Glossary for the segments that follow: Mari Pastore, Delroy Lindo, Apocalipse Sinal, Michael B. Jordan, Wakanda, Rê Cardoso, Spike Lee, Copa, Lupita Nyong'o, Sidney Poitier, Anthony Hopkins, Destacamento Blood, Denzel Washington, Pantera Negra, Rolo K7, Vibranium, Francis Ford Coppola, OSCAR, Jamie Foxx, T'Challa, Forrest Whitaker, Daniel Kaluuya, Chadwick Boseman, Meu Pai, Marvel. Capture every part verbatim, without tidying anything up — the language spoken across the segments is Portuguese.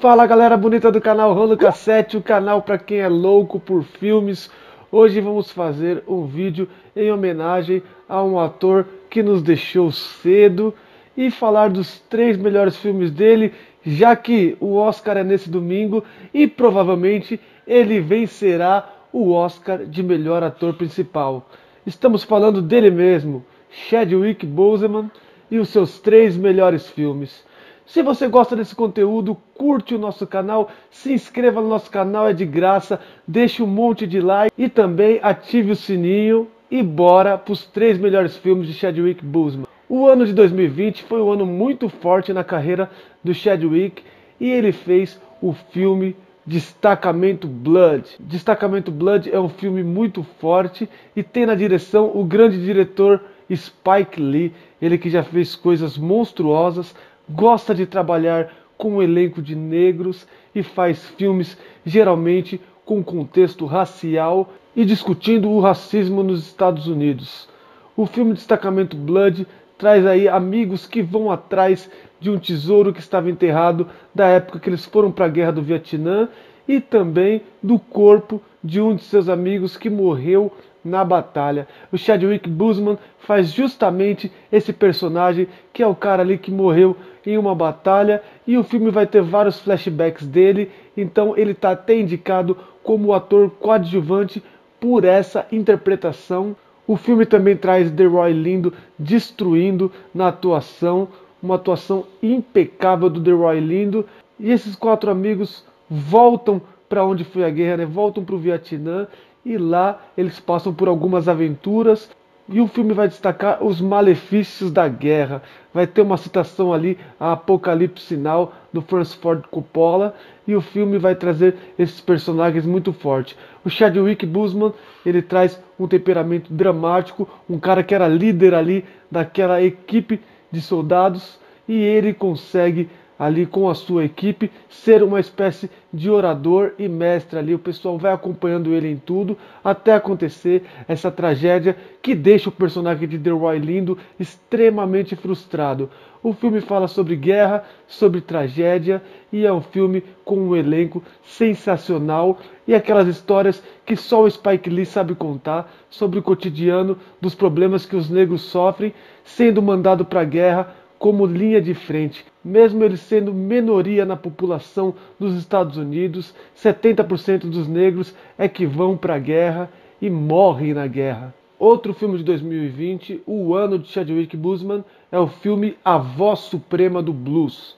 Fala galera bonita do canal Rolo K sete, o canal para quem é louco por filmes. Hoje vamos fazer um vídeo em homenagem a um ator que nos deixou cedo e falar dos três melhores filmes dele, já que o Oscar é nesse domingo e provavelmente ele vencerá o Oscar de melhor ator principal. Estamos falando dele mesmo, Chadwick Boseman e os seus três melhores filmes. Se você gosta desse conteúdo, curte o nosso canal, se inscreva no nosso canal, é de graça, deixe um monte de like e também ative o sininho e bora para os três melhores filmes de Chadwick Boseman. O ano de dois mil e vinte foi um ano muito forte na carreira do Chadwick e ele fez o filme Destacamento Blood. Destacamento Blood é um filme muito forte e tem na direção o grande diretor Spike Lee, ele que já fez coisas monstruosas, gosta de trabalhar com um elenco de negros e faz filmes geralmente com contexto racial e discutindo o racismo nos Estados Unidos. O filme Destacamento Blood traz aí amigos que vão atrás de um tesouro que estava enterrado da época que eles foram para a guerra do Vietnã e também do corpo de um de seus amigos que morreu na batalha. O Chadwick Boseman faz justamente esse personagem que é o cara ali que morreu em uma batalha e o filme vai ter vários flashbacks dele, então ele está até indicado como ator coadjuvante por essa interpretação. O filme também traz Delroy Lindo destruindo na atuação, uma atuação impecável do Delroy Lindo. E esses quatro amigos voltam para onde foi a guerra, né? Voltam para o Vietnã e lá eles passam por algumas aventuras. E o filme vai destacar os malefícios da guerra. Vai ter uma citação ali a Apocalipse Sinal do Francis Ford Coppola. E o filme vai trazer esses personagens muito fortes. O Chadwick Boseman, ele traz um temperamento dramático. Um cara que era líder ali daquela equipe de soldados. E ele consegue ali com a sua equipe ser uma espécie de orador e mestre ali. O pessoal vai acompanhando ele em tudo até acontecer essa tragédia que deixa o personagem de Delroy Lindo extremamente frustrado. O filme fala sobre guerra, sobre tragédia e é um filme com um elenco sensacional e aquelas histórias que só o Spike Lee sabe contar sobre o cotidiano dos problemas que os negros sofrem sendo mandado para a guerra como linha de frente. Mesmo ele sendo minoria na população dos Estados Unidos, setenta por cento dos negros é que vão para a guerra e morrem na guerra. Outro filme de dois mil e vinte, o ano de Chadwick Boseman, é o filme A Voz Suprema do Blues.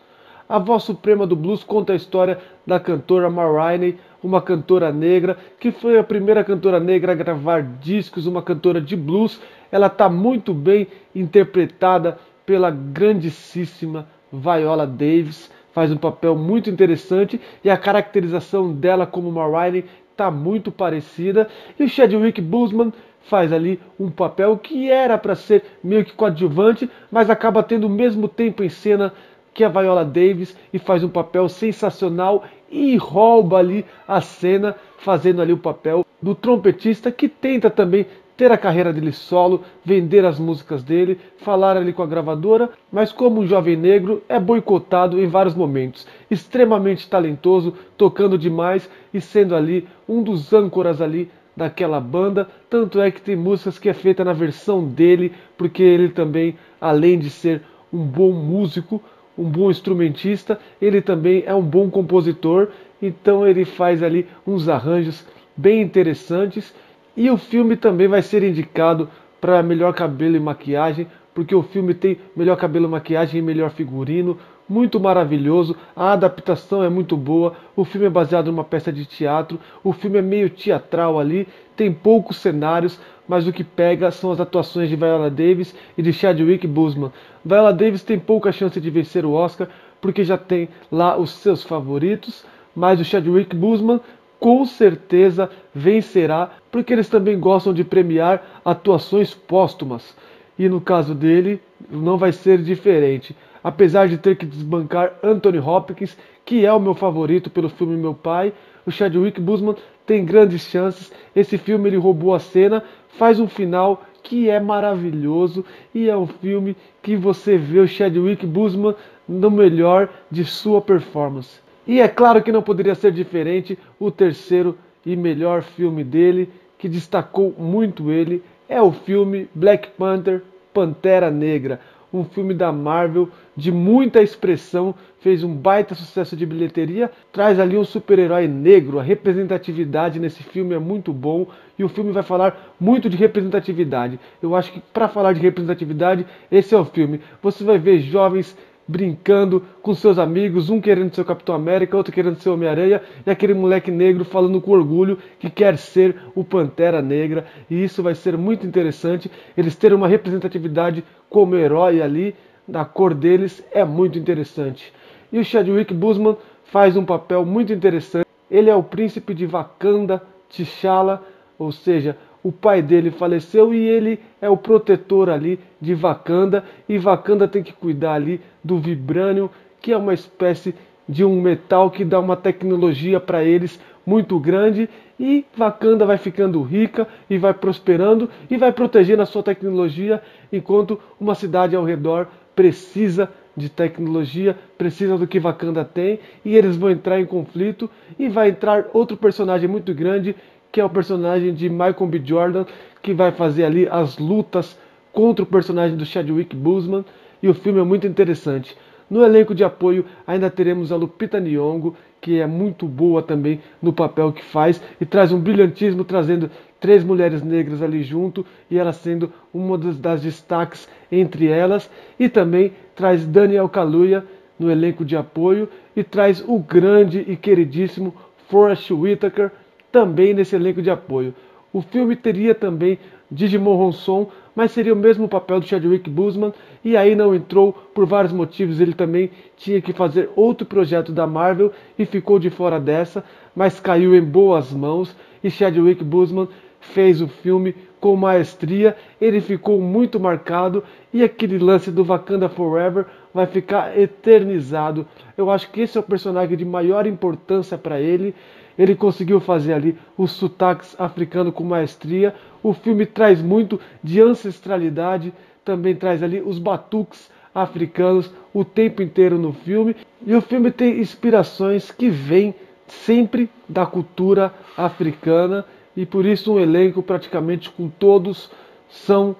A Voz Suprema do Blues conta a história da cantora Ma Rainey, uma cantora negra, que foi a primeira cantora negra a gravar discos, uma cantora de blues. Ela está muito bem interpretada pela grandíssima Viola Davis, faz um papel muito interessante e a caracterização dela como Ma Rainey está muito parecida. E o Chadwick Boseman faz ali um papel que era para ser meio que coadjuvante, mas acaba tendo o mesmo tempo em cena que a Viola Davis e faz um papel sensacional e rouba ali a cena, fazendo ali o papel do trompetista que tenta também ter a carreira dele solo, vender as músicas dele, falar ali com a gravadora, mas como um jovem negro é boicotado em vários momentos. Extremamente talentoso, tocando demais e sendo ali um dos âncoras ali daquela banda, tanto é que tem músicas que é feita na versão dele, porque ele também, além de ser um bom músico, um bom instrumentista, ele também é um bom compositor, então ele faz ali uns arranjos bem interessantes. E o filme também vai ser indicado para melhor cabelo e maquiagem, porque o filme tem melhor cabelo, maquiagem e melhor figurino, muito maravilhoso, a adaptação é muito boa, o filme é baseado numa peça de teatro, o filme é meio teatral ali, tem poucos cenários, mas o que pega são as atuações de Viola Davis e de Chadwick Boseman. Viola Davis tem pouca chance de vencer o Oscar, porque já tem lá os seus favoritos, mas o Chadwick Boseman com certeza vencerá, porque eles também gostam de premiar atuações póstumas. E no caso dele, não vai ser diferente. Apesar de ter que desbancar Anthony Hopkins, que é o meu favorito pelo filme Meu Pai, o Chadwick Boseman tem grandes chances. Esse filme ele roubou a cena, faz um final que é maravilhoso e é um filme que você vê o Chadwick Boseman no melhor de sua performance. E é claro que não poderia ser diferente, o terceiro e melhor filme dele, que destacou muito ele, é o filme Black Panther, Pantera Negra. Um filme da Marvel de muita expressão, fez um baita sucesso de bilheteria, traz ali um super-herói negro, a representatividade nesse filme é muito bom e o filme vai falar muito de representatividade. Eu acho que para falar de representatividade, esse é o filme. Você vai ver jovens brincando com seus amigos, um querendo ser o Capitão América, outro querendo ser o Homem-Aranha, e aquele moleque negro falando com orgulho que quer ser o Pantera Negra, e isso vai ser muito interessante, eles terem uma representatividade como herói ali, da cor deles, é muito interessante. E o Chadwick Boseman faz um papel muito interessante, ele é o príncipe de Wakanda, T'Challa, ou seja, o pai dele faleceu e ele é o protetor ali de Wakanda. E Wakanda tem que cuidar ali do Vibranium, que é uma espécie de um metal que dá uma tecnologia para eles muito grande. E Wakanda vai ficando rica e vai prosperando e vai protegendo a sua tecnologia, enquanto uma cidade ao redor precisa de tecnologia, precisa do que Wakanda tem. E eles vão entrar em conflito e vai entrar outro personagem muito grande, que é o personagem de Michael B. Jordan, que vai fazer ali as lutas contra o personagem do Chadwick Boseman, e o filme é muito interessante. No elenco de apoio ainda teremos a Lupita Nyong'o, que é muito boa também no papel que faz, e traz um brilhantismo, trazendo três mulheres negras ali junto, e ela sendo uma das destaques entre elas, e também traz Daniel Kaluuya no elenco de apoio, e traz o grande e queridíssimo Forrest Whitaker, também nesse elenco de apoio. O filme teria também Digimon Ronson, mas seria o mesmo papel do Chadwick Boseman, e aí não entrou por vários motivos, ele também tinha que fazer outro projeto da Marvel e ficou de fora dessa, mas caiu em boas mãos e Chadwick Boseman fez o filme com maestria, ele ficou muito marcado e aquele lance do Wakanda Forever vai ficar eternizado. Eu acho que esse é o personagem de maior importância para ele. Ele conseguiu fazer ali os sotaques africanos com maestria. O filme traz muito de ancestralidade, também traz ali os batuques africanos o tempo inteiro no filme. E o filme tem inspirações que vêm sempre da cultura africana, e por isso um elenco praticamente com todos são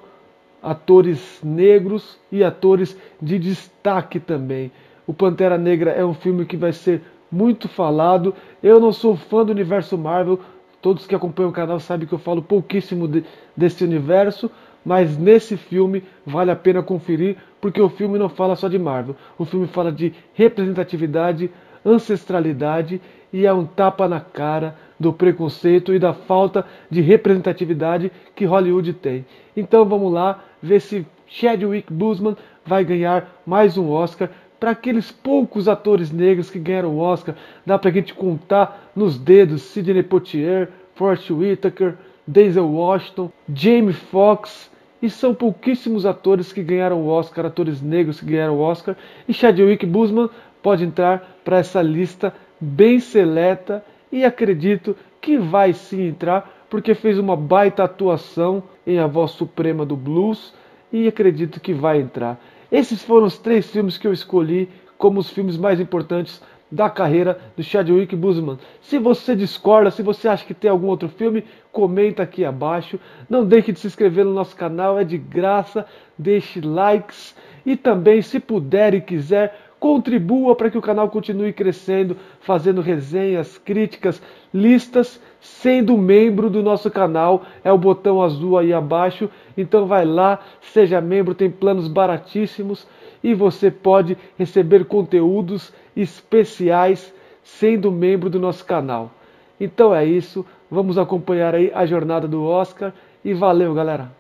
atores negros e atores de destaque também. O Pantera Negra é um filme que vai ser muito falado. Eu não sou fã do universo Marvel, todos que acompanham o canal sabem que eu falo pouquíssimo de, desse universo, mas nesse filme vale a pena conferir, porque o filme não fala só de Marvel, o filme fala de representatividade, ancestralidade, e é um tapa na cara do preconceito e da falta de representatividade que Hollywood tem. Então vamos lá ver se Chadwick Boseman vai ganhar mais um Oscar. Para aqueles poucos atores negros que ganharam o Oscar, dá para a gente contar nos dedos Sidney Poitier, Forrest Whitaker, Denzel Washington, Jamie Foxx, e são pouquíssimos atores que ganharam o Oscar, atores negros que ganharam o Oscar, e Chadwick Boseman pode entrar para essa lista bem seleta, e acredito que vai sim entrar, porque fez uma baita atuação em A Voz Suprema do Blues, e acredito que vai entrar. Esses foram os três filmes que eu escolhi como os filmes mais importantes da carreira do Chadwick Boseman. Se você discorda, se você acha que tem algum outro filme, comenta aqui abaixo. Não deixe de se inscrever no nosso canal, é de graça. Deixe likes e também, se puder e quiser, contribua para que o canal continue crescendo, fazendo resenhas, críticas, listas, sendo membro do nosso canal, é o botão azul aí abaixo, então vai lá, seja membro, tem planos baratíssimos e você pode receber conteúdos especiais sendo membro do nosso canal. Então é isso, vamos acompanhar aí a jornada do Oscar e valeu, galera!